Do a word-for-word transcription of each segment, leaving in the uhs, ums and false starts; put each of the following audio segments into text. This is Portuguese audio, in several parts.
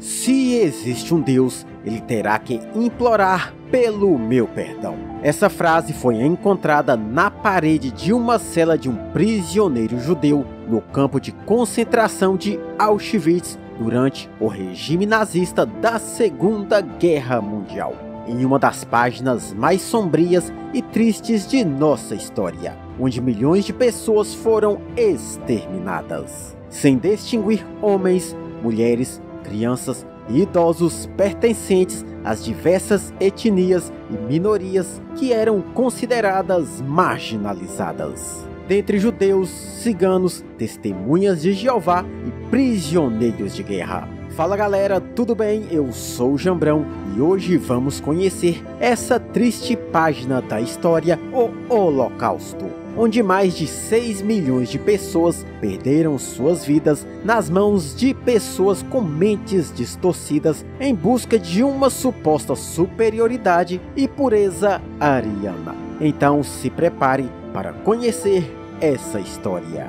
Se existe um Deus, ele terá que implorar pelo meu perdão. Essa frase foi encontrada na parede de uma cela de um prisioneiro judeu no campo de concentração de Auschwitz durante o regime nazista da Segunda Guerra Mundial, em uma das páginas mais sombrias e tristes de nossa história, onde milhões de pessoas foram exterminadas, sem distinguir homens, mulheres, crianças e idosos pertencentes às diversas etnias e minorias que eram consideradas marginalizadas, dentre judeus, ciganos, testemunhas de Jeová e prisioneiros de guerra. Fala galera, tudo bem? Eu sou o Jambrão e hoje vamos conhecer essa triste página da história, o Holocausto, onde mais de seis milhões de pessoas perderam suas vidas nas mãos de pessoas com mentes distorcidas em busca de uma suposta superioridade e pureza ariana. Então se prepare para conhecer essa história.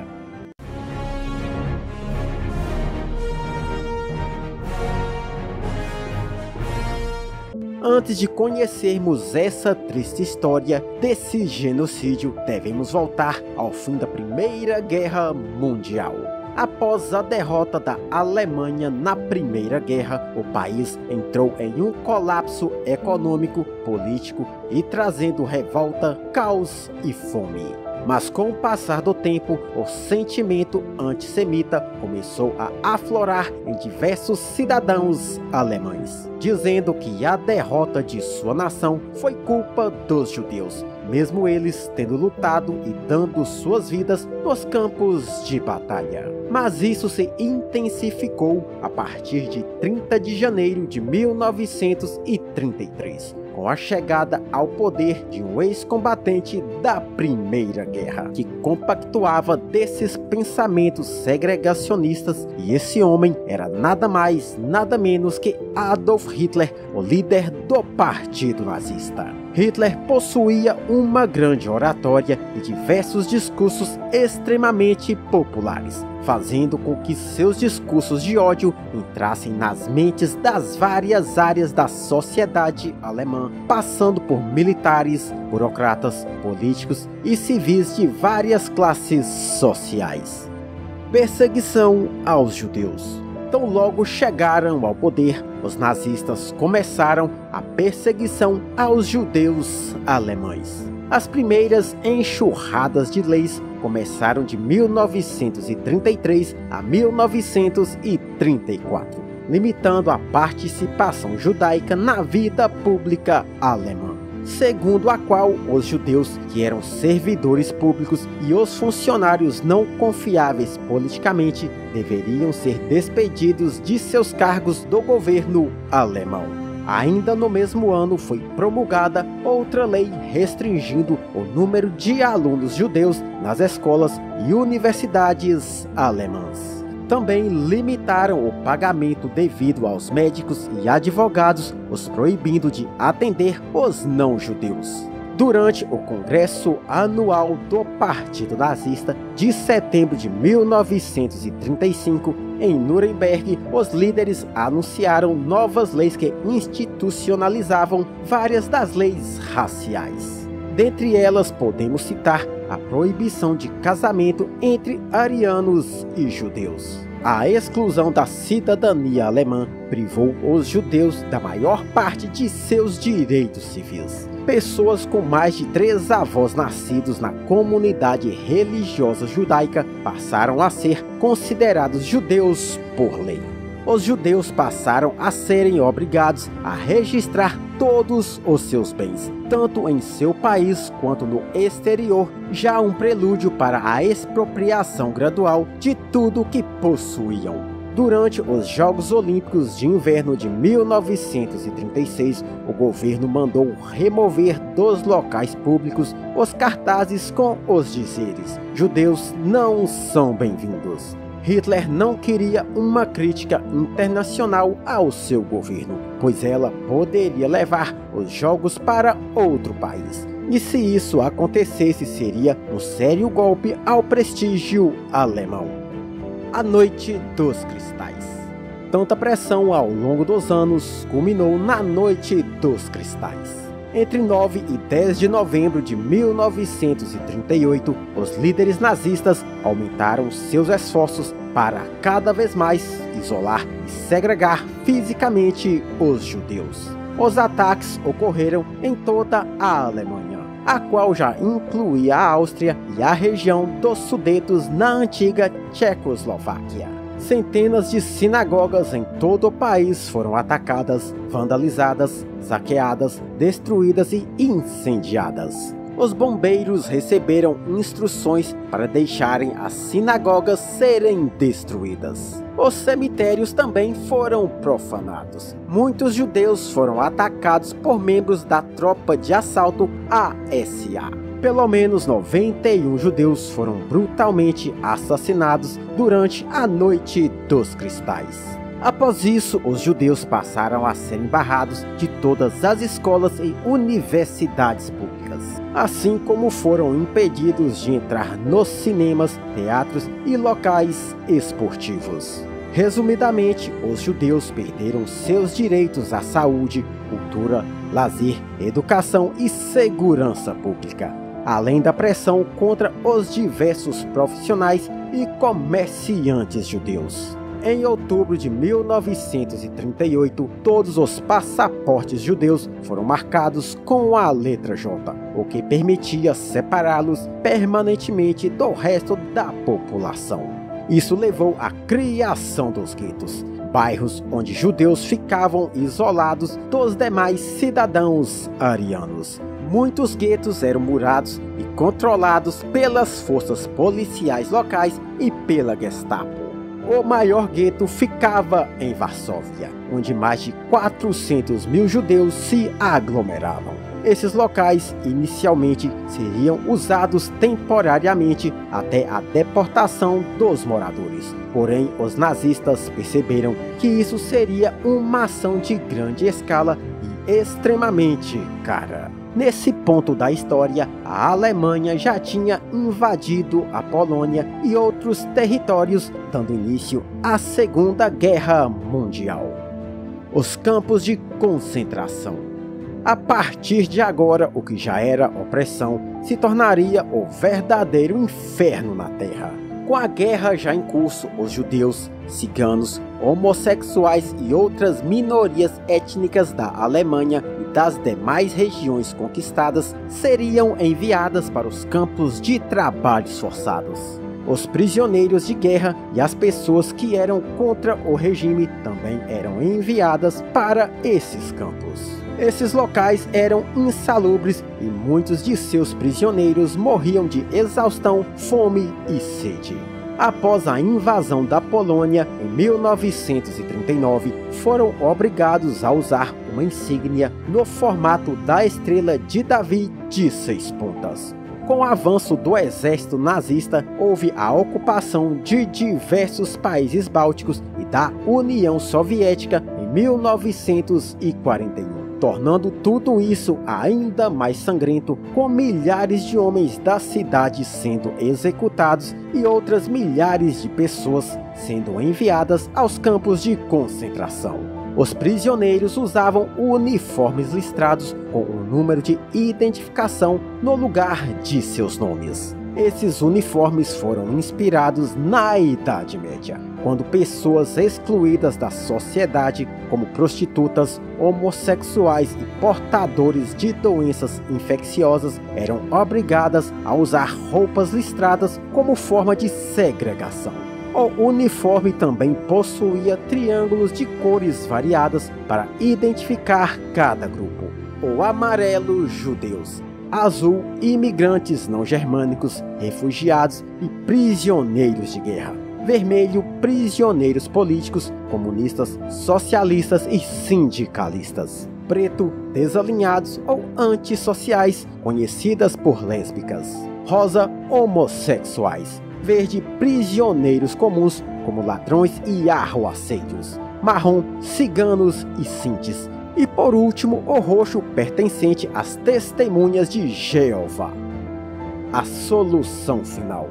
Antes de conhecermos essa triste história desse genocídio, devemos voltar ao fim da Primeira Guerra Mundial. Após a derrota da Alemanha na Primeira Guerra, o país entrou em um colapso econômico, político e trazendo revolta, caos e fome. Mas com o passar do tempo, o sentimento antissemita começou a aflorar em diversos cidadãos alemães, dizendo que a derrota de sua nação foi culpa dos judeus, mesmo eles tendo lutado e dando suas vidas nos campos de batalha. Mas isso se intensificou a partir de trinta de janeiro de mil novecentos e trinta e três, com a chegada ao poder de um ex-combatente da Primeira Guerra, que compactuava desses pensamentos segregacionistas, e esse homem era nada mais, nada menos que Adolf Hitler, o líder do Partido Nazista. Hitler possuía uma grande oratória e diversos discursos extremamente populares, fazendo com que seus discursos de ódio entrassem nas mentes das várias áreas da sociedade alemã, passando por militares, burocratas, políticos e civis de várias classes sociais. Perseguição aos judeus. Tão logo chegaram ao poder, os nazistas começaram a perseguição aos judeus alemães. As primeiras enxurradas de leis começaram de mil novecentos e trinta e três a mil novecentos e trinta e quatro, limitando a participação judaica na vida pública alemã, segundo a qual os judeus que eram servidores públicos e os funcionários não confiáveis politicamente deveriam ser despedidos de seus cargos do governo alemão. Ainda no mesmo ano foi promulgada outra lei restringindo o número de alunos judeus nas escolas e universidades alemãs. Também limitaram o pagamento devido aos médicos e advogados, os proibindo de atender os não-judeus. Durante o Congresso Anual do Partido Nazista, de setembro de mil novecentos e trinta e cinco, em Nuremberg, os líderes anunciaram novas leis que institucionalizavam várias das leis raciais. Dentre elas, podemos citar a proibição de casamento entre arianos e judeus. A exclusão da cidadania alemã privou os judeus da maior parte de seus direitos civis. Pessoas com mais de três avós nascidos na comunidade religiosa judaica passaram a ser considerados judeus por lei. Os judeus passaram a serem obrigados a registrar todos os seus bens, tanto em seu país quanto no exterior, já um prelúdio para a expropriação gradual de tudo que possuíam. Durante os Jogos Olímpicos de Inverno de mil novecentos e trinta e seis, o governo mandou remover dos locais públicos os cartazes com os dizeres: "Judeus não são bem-vindos". Hitler não queria uma crítica internacional ao seu governo, pois ela poderia levar os jogos para outro país. E se isso acontecesse, seria um sério golpe ao prestígio alemão. A Noite dos Cristais. Tanta pressão ao longo dos anos culminou na Noite dos Cristais. Entre nove e dez de novembro de mil novecentos e trinta e oito, os líderes nazistas aumentaram seus esforços para cada vez mais isolar e segregar fisicamente os judeus. Os ataques ocorreram em toda a Alemanha, a qual já incluía a Áustria e a região dos Sudetos na antiga Tchecoslováquia. Centenas de sinagogas em todo o país foram atacadas, vandalizadas, saqueadas, destruídas e incendiadas. Os bombeiros receberam instruções para deixarem as sinagogas serem destruídas. Os cemitérios também foram profanados. Muitos judeus foram atacados por membros da tropa de assalto A S A. Pelo menos noventa e um judeus foram brutalmente assassinados durante a Noite dos Cristais. Após isso, os judeus passaram a ser barrados de todas as escolas e universidades públicas, assim como foram impedidos de entrar nos cinemas, teatros e locais esportivos. Resumidamente, os judeus perderam seus direitos à saúde, cultura, lazer, educação e segurança pública, além da pressão contra os diversos profissionais e comerciantes judeus. Em outubro de mil novecentos e trinta e oito, todos os passaportes judeus foram marcados com a letra J, o que permitia separá-los permanentemente do resto da população. Isso levou à criação dos guetos, bairros onde judeus ficavam isolados dos demais cidadãos arianos. Muitos guetos eram murados e controlados pelas forças policiais locais e pela Gestapo. O maior gueto ficava em Varsóvia, onde mais de quatrocentos mil judeus se aglomeravam. Esses locais inicialmente seriam usados temporariamente até a deportação dos moradores. Porém, os nazistas perceberam que isso seria uma ação de grande escala e extremamente cara. Nesse ponto da história, a Alemanha já tinha invadido a Polônia e outros territórios, dando início à Segunda Guerra Mundial. Os campos de concentração. A partir de agora, o que já era opressão se tornaria o verdadeiro inferno na Terra. Com a guerra já em curso, os judeus, ciganos, homossexuais e outras minorias étnicas da Alemanha das demais regiões conquistadas seriam enviadas para os campos de trabalhos forçados. Os prisioneiros de guerra e as pessoas que eram contra o regime também eram enviadas para esses campos. Esses locais eram insalubres e muitos de seus prisioneiros morriam de exaustão, fome e sede. Após a invasão da Polônia, em mil novecentos e trinta e nove, foram obrigados a usar uma insígnia no formato da Estrela de Davi de seis pontas. Com o avanço do exército nazista, houve a ocupação de diversos países bálticos e da União Soviética em mil novecentos e quarenta e um. Tornando tudo isso ainda mais sangrento, com milhares de homens da cidade sendo executados e outras milhares de pessoas sendo enviadas aos campos de concentração. Os prisioneiros usavam uniformes listrados com um número de identificação no lugar de seus nomes. Esses uniformes foram inspirados na Idade Média, quando pessoas excluídas da sociedade, como prostitutas, homossexuais e portadores de doenças infecciosas, eram obrigadas a usar roupas listradas como forma de segregação. O uniforme também possuía triângulos de cores variadas para identificar cada grupo. O amarelo, judeus. Azul, imigrantes não germânicos, refugiados e prisioneiros de guerra. Vermelho, prisioneiros políticos, comunistas, socialistas e sindicalistas. Preto, desalinhados ou antissociais, conhecidas por lésbicas. Rosa, homossexuais. Verde, prisioneiros comuns, como ladrões e arruaceiros. Marrom, ciganos e sintes. E por último, o roxo, pertencente às testemunhas de Jeová. A Solução Final.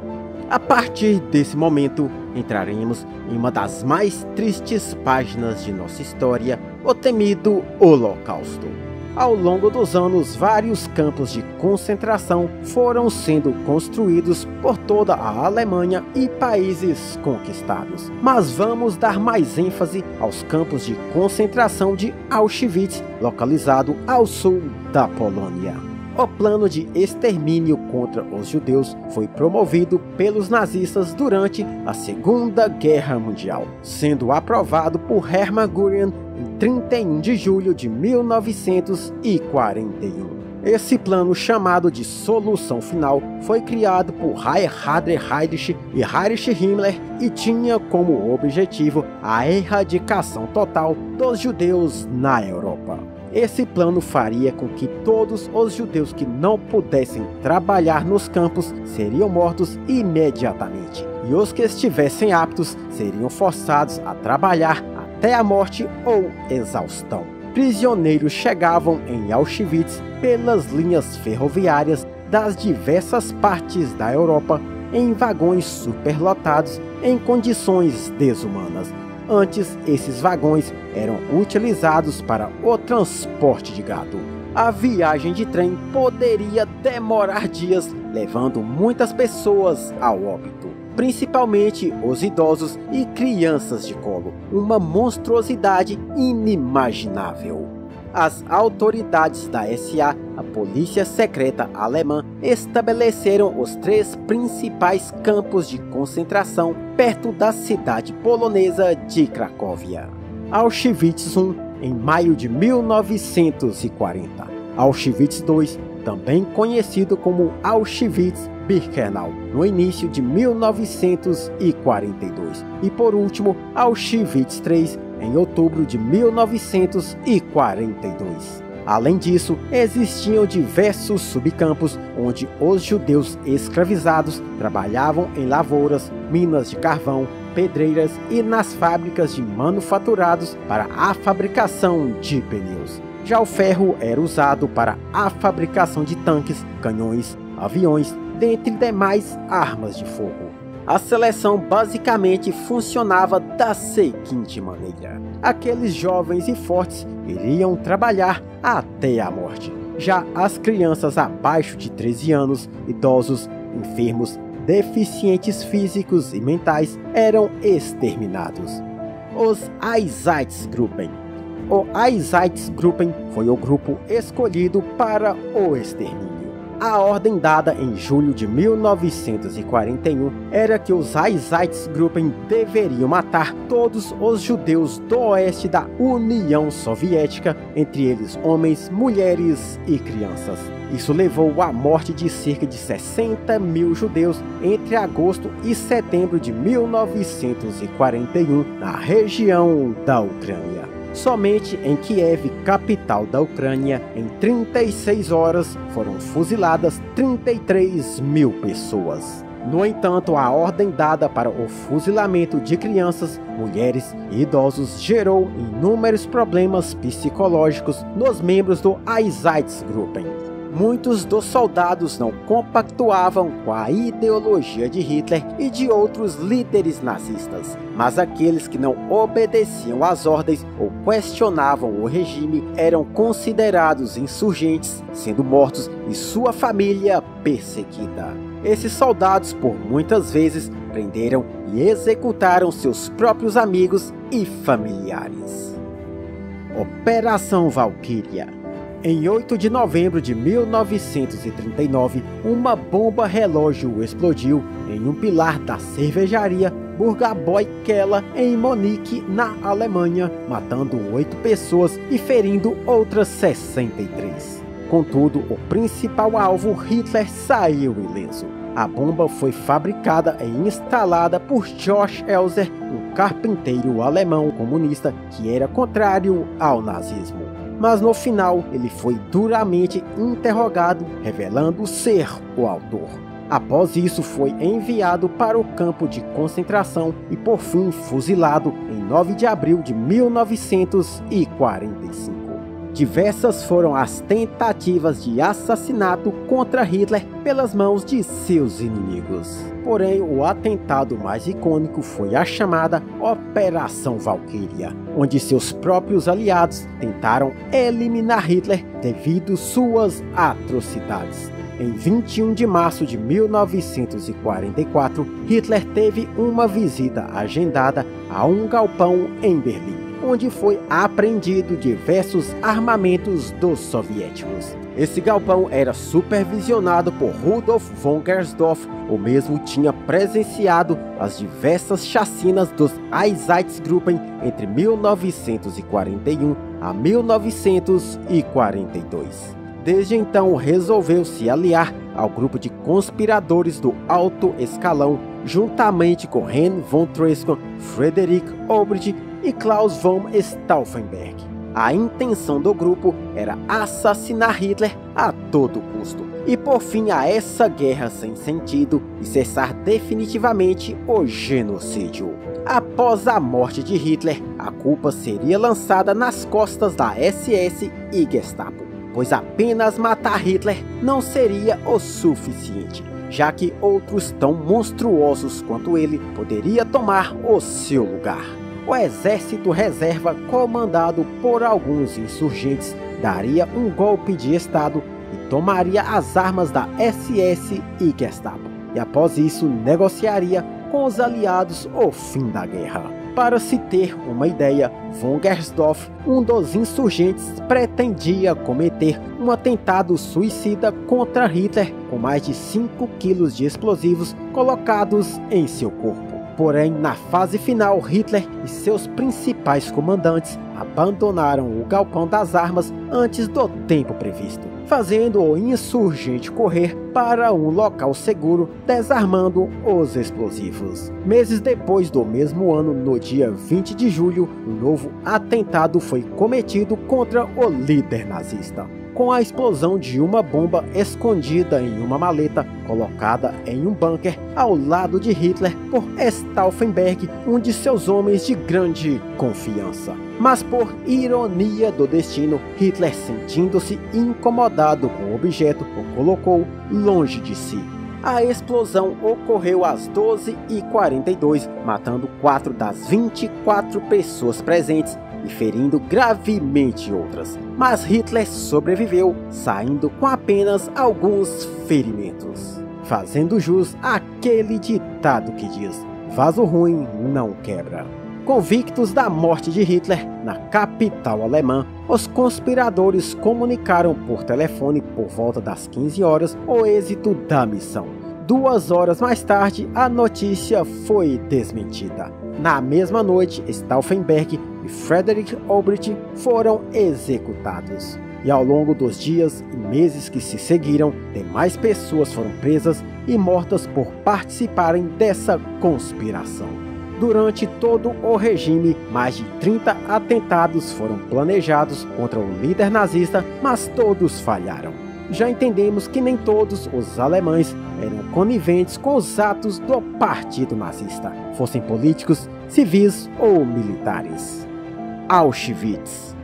A partir desse momento, entraremos em uma das mais tristes páginas de nossa história, o temido Holocausto. Ao longo dos anos, vários campos de concentração foram sendo construídos por toda a Alemanha e países conquistados. Mas vamos dar mais ênfase aos campos de concentração de Auschwitz, localizado ao sul da Polônia. O plano de extermínio contra os judeus foi promovido pelos nazistas durante a Segunda Guerra Mundial, sendo aprovado por Hermann Goering em trinta e um de julho de mil novecentos e quarenta e um. Esse plano, chamado de Solução Final, foi criado por Heinrich e Heinrich Himmler e tinha como objetivo a erradicação total dos judeus na Europa. Esse plano faria com que todos os judeus que não pudessem trabalhar nos campos seriam mortos imediatamente, e os que estivessem aptos seriam forçados a trabalhar até a morte ou exaustão. Prisioneiros chegavam em Auschwitz pelas linhas ferroviárias das diversas partes da Europa em vagões superlotados em condições desumanas. Antes, esses vagões eram utilizados para o transporte de gado. A viagem de trem poderia demorar dias, levando muitas pessoas ao óbito, principalmente os idosos e crianças de colo, uma monstruosidade inimaginável. As autoridades da S A, a polícia secreta alemã, estabeleceram os três principais campos de concentração perto da cidade polonesa de Cracóvia: Auschwitz I, em maio de mil novecentos e quarenta, Auschwitz dois, também conhecido como Auschwitz-Birkenau, no início de mil novecentos e quarenta e dois, e por último Auschwitz três, em outubro de mil novecentos e quarenta e dois. Além disso, existiam diversos subcampos onde os judeus escravizados trabalhavam em lavouras, minas de carvão, pedreiras e nas fábricas de manufaturados para a fabricação de pneus. Já o ferro era usado para a fabricação de tanques, canhões, aviões, dentre demais armas de fogo. A seleção basicamente funcionava da seguinte maneira: aqueles jovens e fortes iriam trabalhar até a morte. Já as crianças abaixo de treze anos, idosos, enfermos, deficientes físicos e mentais eram exterminados. Os Einsatzgruppen. O Einsatzgruppen foi o grupo escolhido para o extermínio. A ordem dada em julho de mil novecentos e quarenta e um era que os Einsatzgruppen deveriam matar todos os judeus do oeste da União Soviética, entre eles homens, mulheres e crianças. Isso levou à morte de cerca de sessenta mil judeus entre agosto e setembro de mil novecentos e quarenta e um na região da Ucrânia. Somente em Kiev, capital da Ucrânia, em trinta e seis horas foram fuziladas trinta e três mil pessoas. No entanto, a ordem dada para o fuzilamento de crianças, mulheres e idosos gerou inúmeros problemas psicológicos nos membros do Einsatzgruppen. Muitos dos soldados não compactuavam com a ideologia de Hitler e de outros líderes nazistas, mas aqueles que não obedeciam às ordens ou questionavam o regime eram considerados insurgentes, sendo mortos e sua família perseguida. Esses soldados, por muitas vezes, prenderam e executaram seus próprios amigos e familiares. Operação Valquíria. Em oito de novembro de mil novecentos e trinta e nove, uma bomba-relógio explodiu em um pilar da cervejaria Bürgerbräukeller em Munique, na Alemanha, matando oito pessoas e ferindo outras sessenta e três. Contudo, o principal alvo, Hitler, saiu ileso. A bomba foi fabricada e instalada por Johann Elser, um carpinteiro alemão comunista que era contrário ao nazismo. Mas no final ele foi duramente interrogado, revelando ser o autor. Após isso foi enviado para o campo de concentração e por fim fuzilado em nove de abril de mil novecentos e quarenta e cinco. Diversas foram as tentativas de assassinato contra Hitler pelas mãos de seus inimigos. Porém, o atentado mais icônico foi a chamada Operação Valquíria, onde seus próprios aliados tentaram eliminar Hitler devido suas atrocidades. Em vinte e um de março de mil novecentos e quarenta e quatro, Hitler teve uma visita agendada a um galpão em Berlim, onde foi apreendido diversos armamentos dos soviéticos. Esse galpão era supervisionado por Rudolf von Gersdorff, o mesmo tinha presenciado as diversas chacinas dos Einsatzgruppen entre mil novecentos e quarenta e um a mil novecentos e quarenta e dois. Desde então resolveu se aliar ao grupo de conspiradores do alto escalão, juntamente com Henning von Tresckow, Friedrich Olbricht e Klaus von Stauffenberg. A intenção do grupo era assassinar Hitler a todo custo e por fim a essa guerra sem sentido e cessar definitivamente o genocídio. Após a morte de Hitler, a culpa seria lançada nas costas da S S e Gestapo, pois apenas matar Hitler não seria o suficiente, já que outros tão monstruosos quanto ele poderia tomar o seu lugar. O exército reserva, comandado por alguns insurgentes, daria um golpe de estado e tomaria as armas da S S e Gestapo, e após isso negociaria com os aliados o fim da guerra. Para se ter uma ideia, von Gersdorff, um dos insurgentes, pretendia cometer um atentado suicida contra Hitler com mais de cinco quilos de explosivos colocados em seu corpo. Porém, na fase final, Hitler e seus principais comandantes abandonaram o galpão das armas antes do tempo previsto, fazendo o insurgente correr para um local seguro, desarmando os explosivos. Meses depois do mesmo ano, no dia vinte de julho, um novo atentado foi cometido contra o líder nazista, com a explosão de uma bomba escondida em uma maleta colocada em um bunker ao lado de Hitler por Stauffenberg, um de seus homens de grande confiança. Mas por ironia do destino, Hitler, sentindo-se incomodado com o objeto, o colocou longe de si. A explosão ocorreu às doze e quarenta e dois, matando quatro das vinte e quatro pessoas presentes e ferindo gravemente outras, mas Hitler sobreviveu, saindo com apenas alguns ferimentos, fazendo jus àquele ditado que diz: vaso ruim não quebra. Convictos da morte de Hitler, na capital alemã, os conspiradores comunicaram por telefone por volta das quinze horas o êxito da missão. Duas horas mais tarde, a notícia foi desmentida. Na mesma noite, Stauffenberg e Friedrich Olbricht foram executados. E ao longo dos dias e meses que se seguiram, demais pessoas foram presas e mortas por participarem dessa conspiração. Durante todo o regime, mais de trinta atentados foram planejados contra o líder nazista, mas todos falharam. Já entendemos que nem todos os alemães eram coniventes com os atos do Partido Nazista, fossem políticos, civis ou militares. Auschwitz.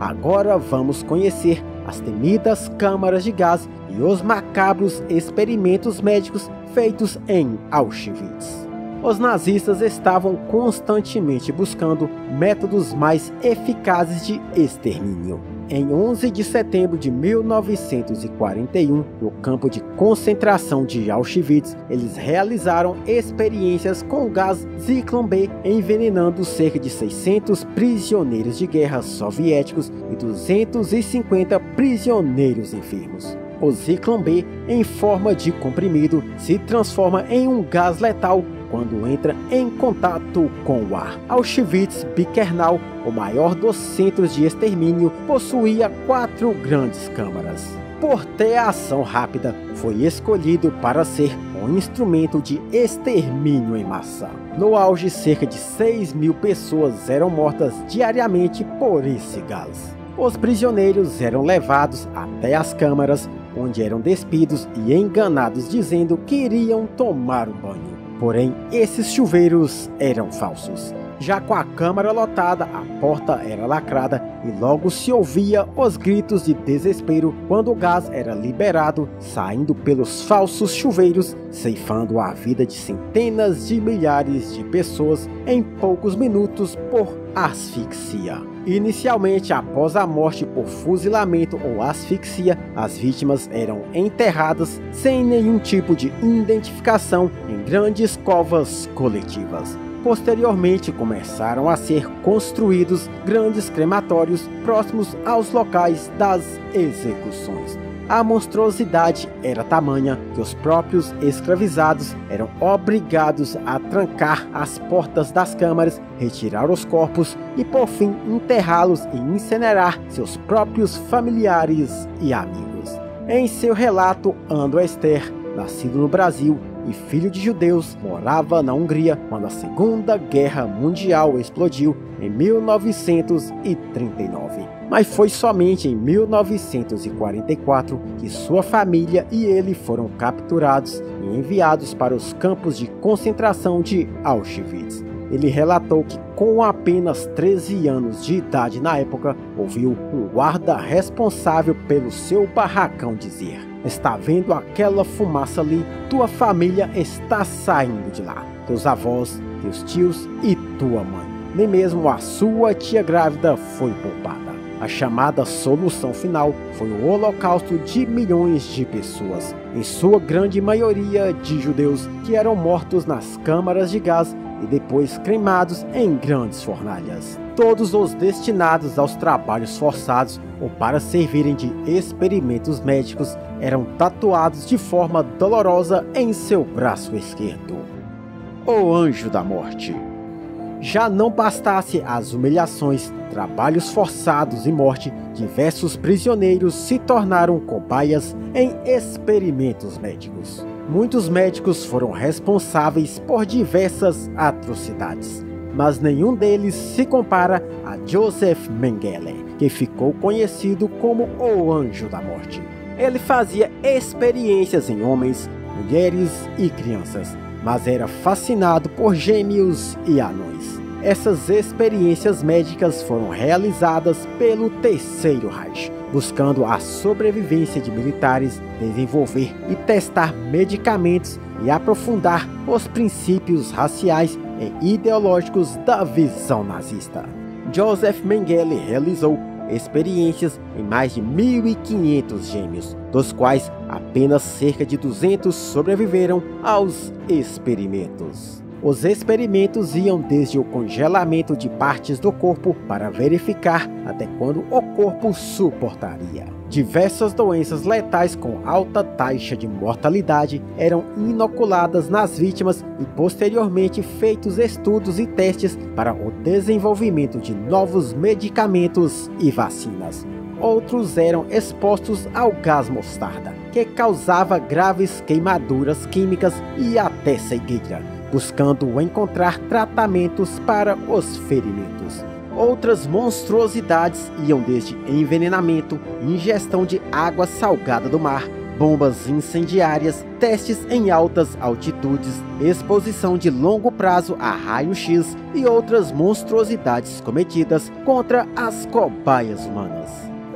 Agora vamos conhecer as temidas câmaras de gás e os macabros experimentos médicos feitos em Auschwitz. Os nazistas estavam constantemente buscando métodos mais eficazes de extermínio. Em onze de setembro de mil novecentos e quarenta e um, no campo de concentração de Auschwitz, eles realizaram experiências com o gás Zyklon B, envenenando cerca de seiscentos prisioneiros de guerra soviéticos e duzentos e cinquenta prisioneiros enfermos. O Zyklon B, em forma de comprimido, se transforma em um gás letal quando entra em contato com o ar. Auschwitz-Birkenau, o maior dos centros de extermínio, possuía quatro grandes câmaras. Por ter ação rápida, foi escolhido para ser um instrumento de extermínio em massa. No auge, cerca de seis mil pessoas eram mortas diariamente por esse gás. Os prisioneiros eram levados até as câmaras, onde eram despidos e enganados dizendo que iriam tomar um banho. Porém, esses chuveiros eram falsos. já com a câmara lotada, a porta era lacrada e logo se ouvia os gritos de desespero quando o gás era liberado, saindo pelos falsos chuveiros, ceifando a vida de centenas de milhares de pessoas em poucos minutos por asfixia. Inicialmente, após a morte por fuzilamento ou asfixia, as vítimas eram enterradas sem nenhum tipo de identificação em grandes covas coletivas. Posteriormente, começaram a ser construídos grandes crematórios próximos aos locais das execuções. A monstruosidade era tamanha que os próprios escravizados eram obrigados a trancar as portas das câmaras, retirar os corpos e, por fim, enterrá-los e incinerar seus próprios familiares e amigos. Em seu relato, Andrew Esther, nascido no Brasil e filho de judeus, morava na Hungria quando a Segunda Guerra Mundial explodiu em mil novecentos e trinta e nove. Mas foi somente em mil novecentos e quarenta e quatro que sua família e ele foram capturados e enviados para os campos de concentração de Auschwitz. Ele relatou que, com apenas treze anos de idade na época, ouviu um guarda responsável pelo seu barracão dizer: "Está vendo aquela fumaça ali? Tua família está saindo de lá. Teus avós, teus tios e tua mãe. Nem mesmo a sua tia grávida foi poupada." A chamada Solução Final foi o Holocausto de milhões de pessoas, em sua grande maioria de judeus, que eram mortos nas câmaras de gás e depois cremados em grandes fornalhas. Todos os destinados aos trabalhos forçados ou para servirem de experimentos médicos eram tatuados de forma dolorosa em seu braço esquerdo. O Anjo da Morte. Já não bastasse as humilhações, trabalhos forçados e morte, diversos prisioneiros se tornaram cobaias em experimentos médicos. Muitos médicos foram responsáveis por diversas atrocidades, mas nenhum deles se compara a Josef Mengele, que ficou conhecido como o Anjo da Morte. Ele fazia experiências em homens, mulheres e crianças, mas era fascinado por gêmeos e anões. Essas experiências médicas foram realizadas pelo Terceiro Reich, buscando a sobrevivência de militares, desenvolver e testar medicamentos e aprofundar os princípios raciais e ideológicos da visão nazista. Josef Mengele realizou experiências em mais de mil e quinhentos gêmeos, dos quais apenas cerca de duzentos sobreviveram aos experimentos. Os experimentos iam desde o congelamento de partes do corpo para verificar até quando o corpo suportaria. Diversas doenças letais com alta taxa de mortalidade eram inoculadas nas vítimas e posteriormente feitos estudos e testes para o desenvolvimento de novos medicamentos e vacinas. Outros eram expostos ao gás mostarda, que causava graves queimaduras químicas e até cegueira, buscando encontrar tratamentos para os ferimentos. Outras monstruosidades iam desde envenenamento, ingestão de água salgada do mar, bombas incendiárias, testes em altas altitudes, exposição de longo prazo a raio-x e outras monstruosidades cometidas contra as cobaias humanas.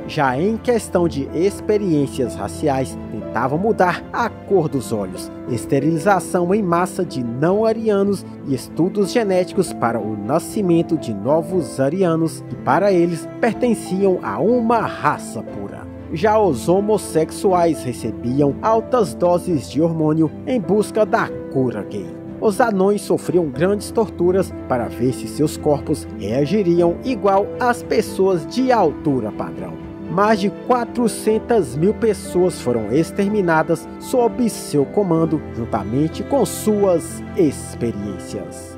Já em questão de experiências raciais, tentavam mudar a cor dos olhos, esterilização em massa de não-arianos e estudos genéticos para o nascimento de novos arianos que para eles pertenciam a uma raça pura. Já os homossexuais recebiam altas doses de hormônio em busca da cura gay. Os anões sofriam grandes torturas para ver se seus corpos reagiriam igual às pessoas de altura padrão. Mais de quatrocentas mil pessoas foram exterminadas sob seu comando, juntamente com suas experiências.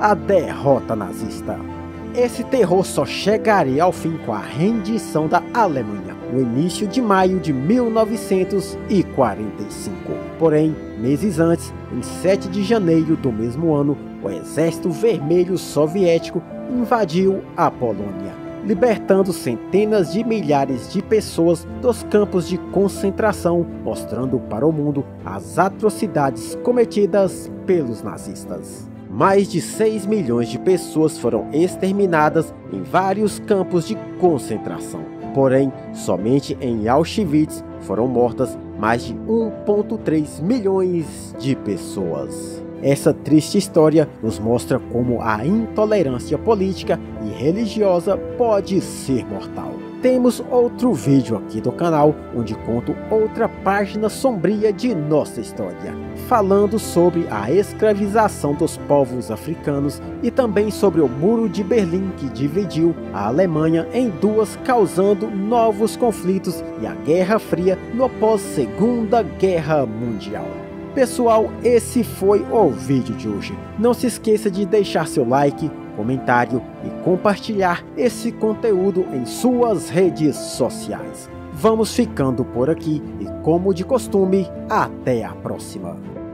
A derrota nazista. Esse terror só chegaria ao fim com a rendição da Alemanha, no início de maio de mil novecentos e quarenta e cinco. Porém, meses antes, em sete de janeiro do mesmo ano, o Exército Vermelho Soviético invadiu a Polônia, libertando centenas de milhares de pessoas dos campos de concentração, mostrando para o mundo as atrocidades cometidas pelos nazistas. mais de seis milhões de pessoas foram exterminadas em vários campos de concentração. Porém, somente em Auschwitz foram mortas mais de um ponto três milhões de pessoas. Essa triste história nos mostra como a intolerância política e religiosa pode ser mortal. Temos outro vídeo aqui do canal, onde conto outra página sombria de nossa história, falando sobre a escravização dos povos africanos e também sobre o Muro de Berlim, que dividiu a Alemanha em duas, causando novos conflitos, e a Guerra Fria no pós-Segunda Guerra Mundial. Pessoal, esse foi o vídeo de hoje. Não se esqueça de deixar seu like, comentário e compartilhar esse conteúdo em suas redes sociais. Vamos ficando por aqui e, como de costume, até a próxima!